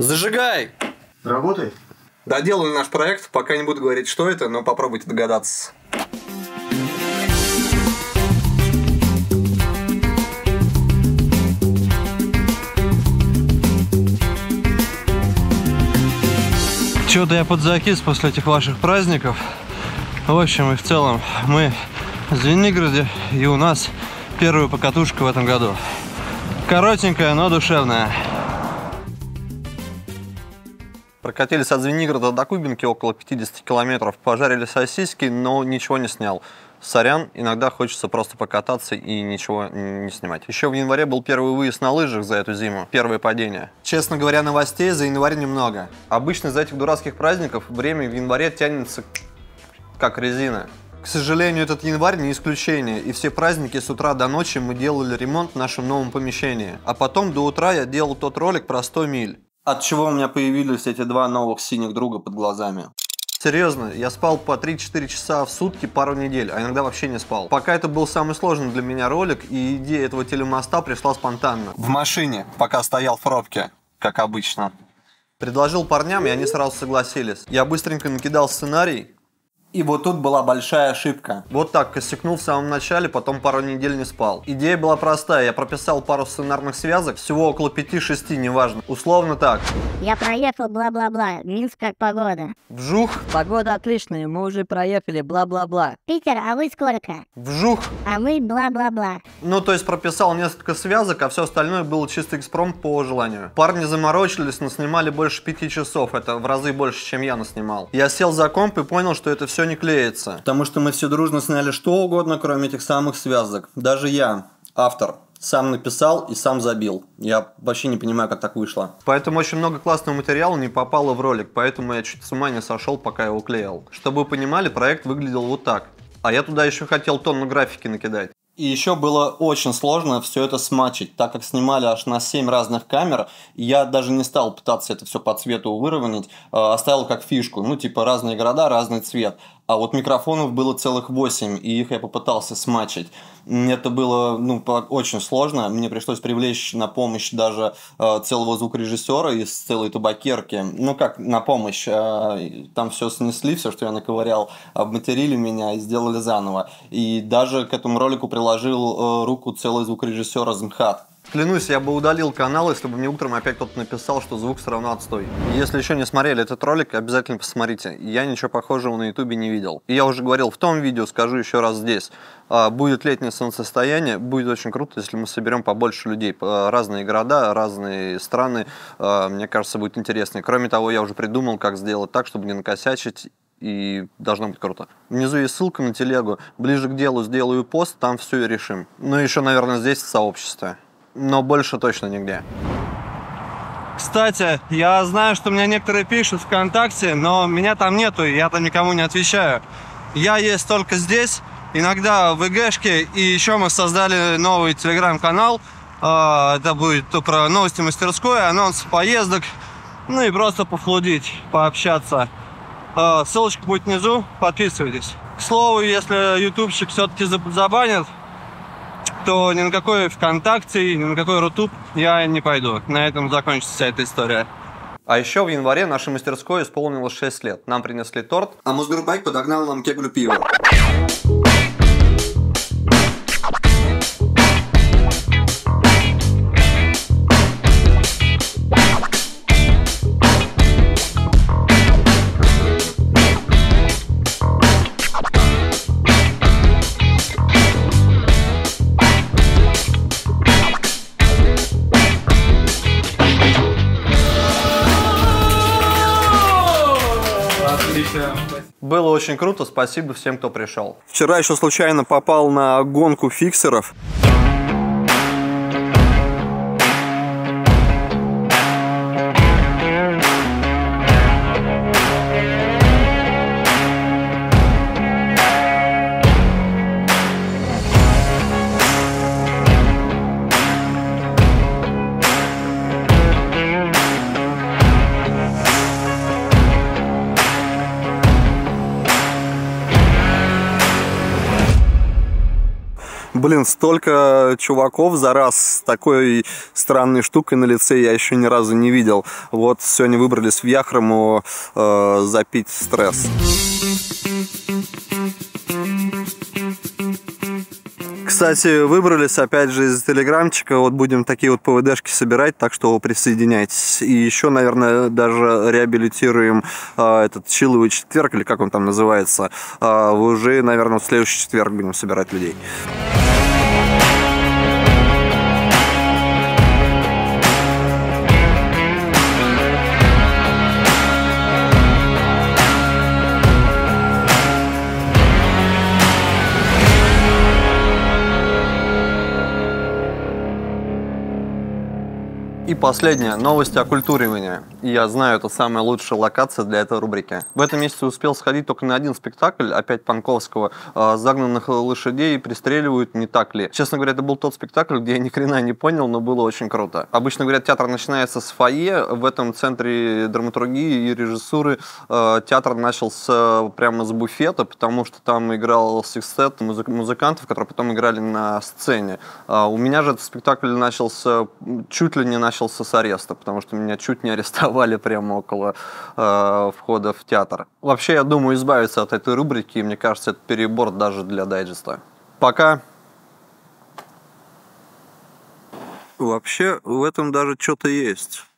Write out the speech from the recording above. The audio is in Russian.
Зажигай! Работает? Доделали наш проект, пока не буду говорить, что это, но попробуйте догадаться. Чё-то я подзакис после этих ваших праздников. В общем и в целом, мы в Звенигороде, и у нас первая покатушка в этом году. Коротенькая, но душевная. Прокатились от Звенигорода до Кубинки около 50 километров, пожарили сосиски, но ничего не снял. Сорян, иногда хочется просто покататься и ничего не снимать. Еще в январе был первый выезд на лыжах за эту зиму, первое падение. Честно говоря, новостей за январь немного. Обычно из-за этих дурацких праздников время в январе тянется как резина. К сожалению, этот январь не исключение, и все праздники с утра до ночи мы делали ремонт в нашем новом помещении. А потом до утра я делал тот ролик про 100 миль. От чего у меня появились эти два новых синих друга под глазами. Серьезно, я спал по 3-4 часа в сутки пару недель, а иногда вообще не спал. Пока это был самый сложный для меня ролик, и идея этого телемоста пришла спонтанно. В машине, пока стоял в пробке, как обычно. Предложил парням, и они сразу согласились. Я быстренько накидал сценарий. И вот тут была большая ошибка. Вот так косякнул в самом начале, потом пару недель не спал. Идея была простая, я прописал пару сценарных связок, всего около 5-6, неважно. Условно так. Я проехал бла-бла-бла, Минск как погода. Вжух. Погода отличная, мы уже проехали бла-бла-бла. Питер, а вы сколько? Вжух. А мы бла-бла-бла. Ну, то есть прописал несколько связок, а все остальное было чисто экспромт по желанию. Парни заморочились, наснимали больше 5 часов, это в разы больше, чем я наснимал. Я сел за комп и понял, что это все не клеится, потому что мы все дружно сняли что угодно, кроме этих самых связок. Даже я, автор, сам написал и сам забил. Я вообще не понимаю, как так вышло. Поэтому очень много классного материала не попало в ролик, поэтому я чуть с ума не сошел, пока его клеил. Чтобы вы понимали, проект выглядел вот так. А я туда еще хотел тонну графики накидать. И еще было очень сложно все это смачить, так как снимали аж на 7 разных камер, я даже не стал пытаться это все по цвету выровнять, оставил как фишку, ну типа разные города, разный цвет. А вот микрофонов было целых 8, и их я попытался смачить. Это было, ну, очень сложно, мне пришлось привлечь на помощь даже целого звукорежиссера из целой табакерки. Ну как на помощь, там все снесли, все, что я наковырял, обматерили меня и сделали заново. И даже к этому ролику приложил руку целый звукорежиссер из МХАТ. Клянусь, я бы удалил канал, если бы мне утром опять кто-то написал, что звук все равно отстой. Если еще не смотрели этот ролик, обязательно посмотрите. Я ничего похожего на ютубе не видел. И я уже говорил в том видео, скажу еще раз здесь. Будет летнее солнцестояние, будет очень круто, если мы соберем побольше людей. Разные города, разные страны, мне кажется, будет интересно. Кроме того, я уже придумал, как сделать так, чтобы не накосячить. И должно быть круто. Внизу есть ссылка на телегу. Ближе к делу сделаю пост, там все и решим. Ну и еще, наверное, здесь в сообществе. Но больше точно нигде. Кстати, я знаю, что меня некоторые пишут ВКонтакте, но меня там нету, я там никому не отвечаю. Я есть только здесь, иногда в ИГшке, и еще мы создали новый телеграм-канал. Это будет про новости мастерской, анонс поездок, ну и просто пофлудить, пообщаться. Ссылочка будет внизу, подписывайтесь. К слову, если ютубчик все-таки забанят, то ни на какой ВКонтакте, ни на какой Рутуб я не пойду. На этом закончится вся эта история. А еще в январе нашей мастерской исполнилось 6 лет. Нам принесли торт, а Мосгорбайк подогнал нам кеглю пива. Было очень круто, спасибо всем, кто пришел. Вчера еще случайно попал на гонку фиксеров. Блин, столько чуваков за раз с такой странной штукой на лице я еще ни разу не видел. Вот сегодня выбрались в Яхрому запить стресс. Кстати, выбрались опять же из телеграмчика, вот будем такие вот ПВДшки собирать, так что присоединяйтесь. И еще, наверное, даже реабилитируем этот чиловый четверг, или как он там называется, уже, наверное, в следующий четверг будем собирать людей. И последняя новость о культуривании. Я знаю, это самая лучшая локация для этой рубрики. В этом месяце успел сходить только на один спектакль, опять Панковского, «Загнанных лошадей пристреливают, не так ли?». Честно говоря, это был тот спектакль, где я ни хрена не понял, но было очень круто. Обычно, говорят, театр начинается с фойе, в этом центре драматургии и режиссуры театр начался прямо с буфета, потому что там играл секстет музыкантов, которые потом играли на сцене. У меня же этот спектакль начался чуть ли не с ареста, потому что меня чуть не арестовали прямо около входа в театр. Вообще, я думаю, избавиться от этой рубрики, и мне кажется, это перебор даже для дайджеста. Пока. Вообще, в этом даже что-то есть.